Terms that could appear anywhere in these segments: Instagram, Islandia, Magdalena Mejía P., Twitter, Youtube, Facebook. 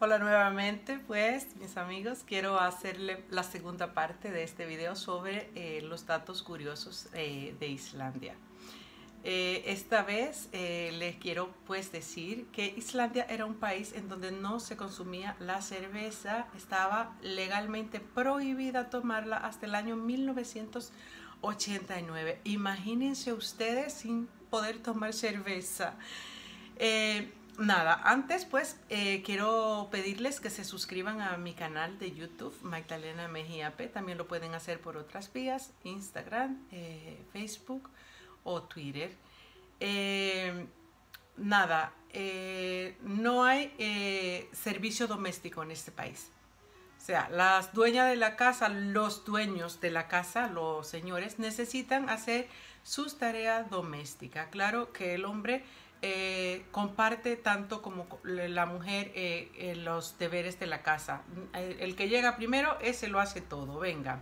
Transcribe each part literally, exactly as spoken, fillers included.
Hola nuevamente, pues mis amigos, quiero hacerle la segunda parte de este video sobre eh, los datos curiosos eh, de Islandia. Eh, esta vez eh, les quiero pues decir que Islandia era un país en donde no se consumía la cerveza, estaba legalmente prohibida tomarla hasta el año mil novecientos ochenta y nueve. Imagínense ustedes sin poder tomar cerveza. Eh, Nada, antes pues eh, quiero pedirles que se suscriban a mi canal de YouTube, Magdalena Mejía P. También lo pueden hacer por otras vías, Instagram, eh, Facebook o Twitter. Eh, nada, eh, no hay eh, servicio doméstico en este país. O sea, las dueñas de la casa, los dueños de la casa, los señores, necesitan hacer sus tareas domésticas. Claro que el hombre... Eh, comparte tanto como la mujer eh, eh, los deberes de la casa. El, el que llega primero, ese lo hace todo. Venga.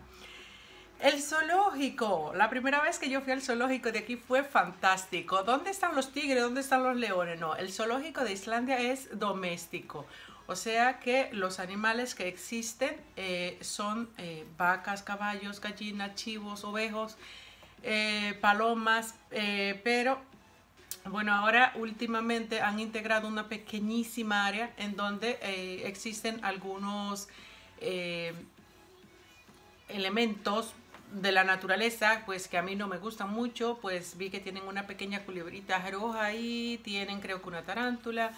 El zoológico. La primera vez que yo fui al zoológico de aquí fue fantástico. ¿Dónde están los tigres? ¿Dónde están los leones? No, el zoológico de Islandia es doméstico. O sea que los animales que existen eh, son eh, vacas, caballos, gallinas, chivos, ovejos, eh, palomas, eh, pero... Bueno, ahora últimamente han integrado una pequeñísima área en donde eh, existen algunos eh, elementos de la naturaleza, pues que a mí no me gustan mucho. Pues vi que tienen una pequeña culebrita roja ahí, tienen creo que una tarántula,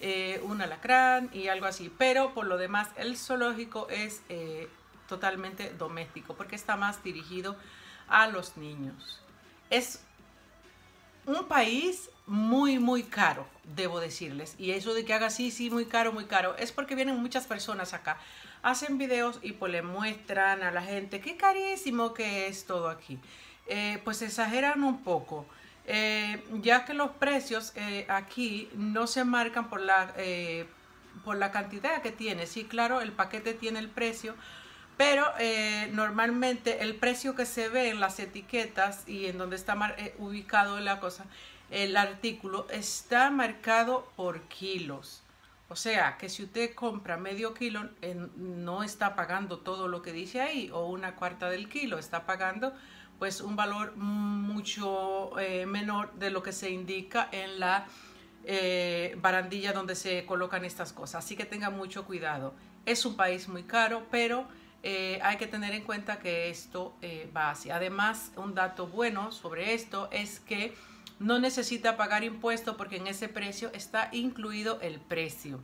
eh, un alacrán y algo así. Pero por lo demás el zoológico es eh, totalmente doméstico porque está más dirigido a los niños. Es un país muy, muy caro, debo decirles. Y eso de que haga sí, sí, muy caro, muy caro, es porque vienen muchas personas acá. Hacen videos y pues le muestran a la gente qué carísimo que es todo aquí. Eh, pues exageran un poco. Eh, ya que los precios eh, aquí no se marcan por la, eh, por la cantidad que tiene. Sí, claro, el paquete tiene el precio. Pero eh, normalmente el precio que se ve en las etiquetas y en donde está mar eh, ubicado la cosa, el artículo está marcado por kilos. O sea, que si usted compra medio kilo, eh, no está pagando todo lo que dice ahí, o una cuarta del kilo, está pagando pues un valor mucho eh, menor de lo que se indica en la eh, barandilla donde se colocan estas cosas. Así que tenga mucho cuidado. Es un país muy caro, pero... Eh, hay que tener en cuenta que esto eh, va así. Además, un dato bueno sobre esto es que no necesita pagar impuestos porque en ese precio está incluido el precio.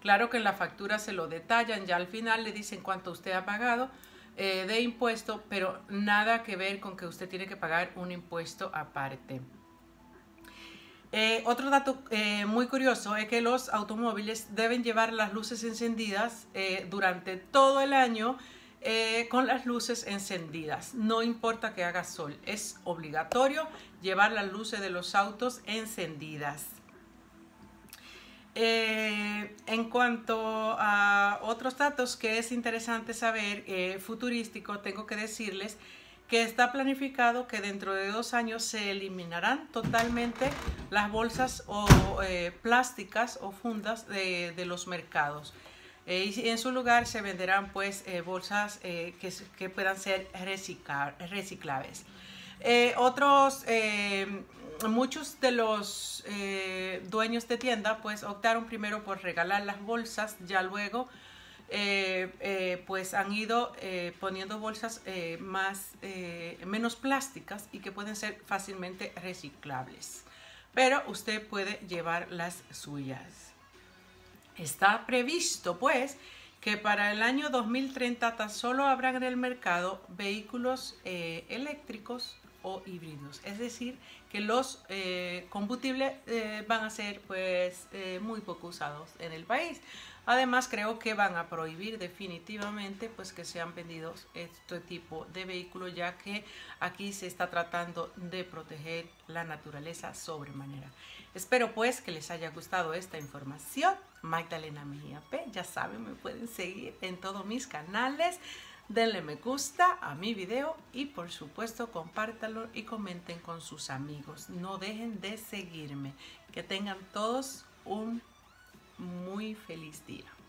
Claro que en la factura se lo detallan, ya al final le dicen cuánto usted ha pagado eh, de impuesto, pero nada que ver con que usted tiene que pagar un impuesto aparte. Eh, otro dato eh, muy curioso es que los automóviles deben llevar las luces encendidas eh, durante todo el año. Eh, con las luces encendidas, no importa que haga sol, es obligatorio llevar las luces de los autos encendidas. Eh, en cuanto a otros datos que es interesante saber, eh, futurístico, tengo que decirles que está planificado que dentro de dos años se eliminarán totalmente las bolsas o eh, plásticas o fundas de, de los mercados. Eh, y en su lugar se venderán pues eh, bolsas eh, que, que puedan ser reciclables. Eh, otros, eh, muchos de los eh, dueños de tienda pues optaron primero por regalar las bolsas, ya luego eh, eh, pues han ido eh, poniendo bolsas eh, más, eh, menos plásticas y que pueden ser fácilmente reciclables. Pero usted puede llevar las suyas. Está previsto, pues, que para el año dos mil treinta tan solo habrán en el mercado vehículos eh, eléctricos o híbridos. Es decir, que los eh, combustibles eh, van a ser, pues, eh, muy poco usados en el país. Además, creo que van a prohibir definitivamente, pues, que sean vendidos este tipo de vehículos, ya que aquí se está tratando de proteger la naturaleza sobremanera. Espero, pues, que les haya gustado esta información. Magdalena Mejía P. Ya saben, me pueden seguir en todos mis canales. Denle me gusta a mi video y por supuesto compártanlo y comenten con sus amigos. No dejen de seguirme. Que tengan todos un muy feliz día.